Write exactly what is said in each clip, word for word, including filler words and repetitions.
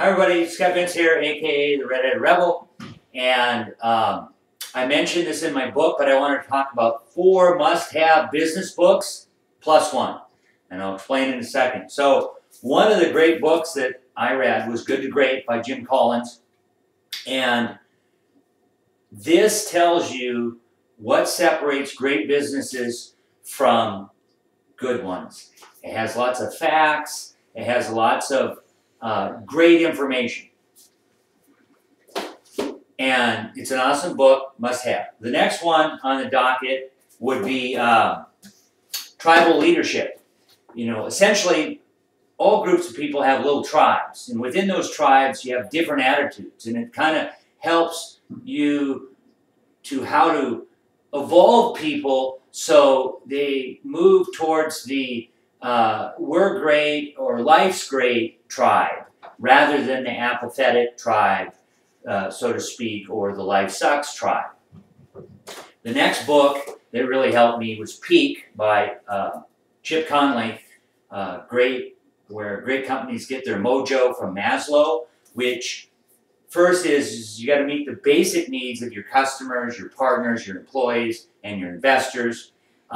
Hi everybody, Scott Bintz here, aka the Redheaded Rebel, and um, I mentioned this in my book, but I wanted to talk about four must-have business books plus one, and I'll explain in a second. So one of the great books that I read was Good to Great by Jim Collins, and this tells you what separates great businesses from good ones. It has lots of facts, it has lots of Uh, great information, and it's an awesome book, must have. The next one on the docket would be uh, Tribal Leadership. You know, essentially all groups of people have little tribes, and within those tribes you have different attitudes, and it kind of helps you to how to evolve people so they move towards the Uh, we're great or life's great tribe rather than the apathetic tribe, uh, so to speak, or the life sucks tribe. The next book that really helped me was Peak by uh, Chip Conley, uh, great, where great companies get their mojo from Maslow, which first is, is you got to meet the basic needs of your customers, your partners, your employees, and your investors.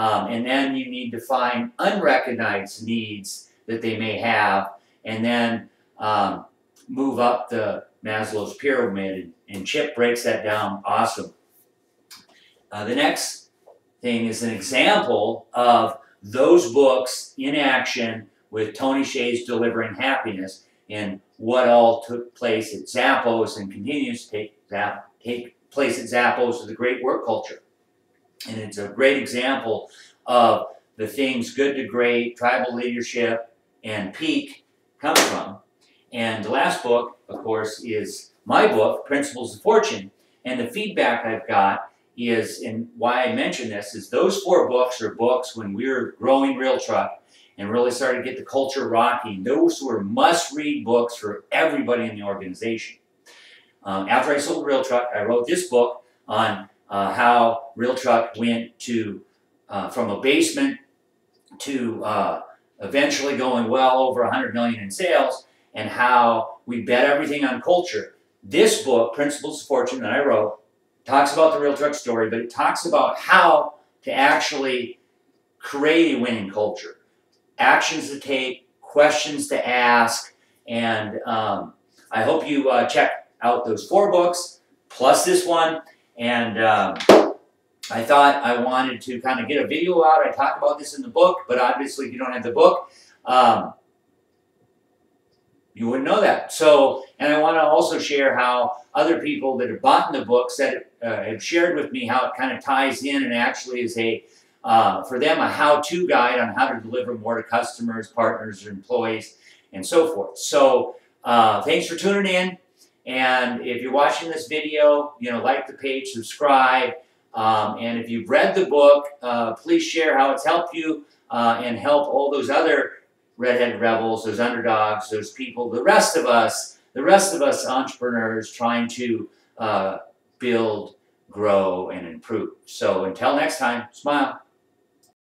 Um, and then you need to find unrecognized needs that they may have, and then um, move up the Maslow's pyramid. And Chip breaks that down awesome. Uh, the next thing is an example of those books in action with Tony Hsieh's Delivering Happiness and what all took place at Zappos and continues to take, Zapp take place at Zappos with a great work culture. And it's a great example of the things Good to Great, Tribal Leadership, and Peak come from. And the last book, of course, is my book, Principles to Fortune. And the feedback I've got is, and why I mention this, is those four books are books when we were growing Real Truck and really started to get the culture rocking. Those were must-read books for everybody in the organization. Um, after I sold Real Truck, I wrote this book on Uh, how Real Truck went to uh, from a basement to uh, eventually going well over one hundred million dollars in sales, and how we bet everything on culture. This book, Principles of Fortune, that I wrote, talks about the Real Truck story, but it talks about how to actually create a winning culture. Actions to take, questions to ask, and um, I hope you uh, check out those four books, plus this one. And um, I thought I wanted to kind of get a video out. I talk about this in the book, but obviously if you don't have the book, um, you wouldn't know that. So, and I want to also share how other people that have bought the book said, uh, have shared with me how it kind of ties in and actually is a, uh, for them, a how-to guide on how to deliver more to customers, partners, or employees, and so forth. So uh, thanks for tuning in. And if you're watching this video, you know, like the page, subscribe. Um, and if you've read the book, uh, please share how it's helped you uh, and help all those other redheaded rebels, those underdogs, those people, the rest of us, the rest of us entrepreneurs trying to uh, build, grow, and improve. So until next time, smile.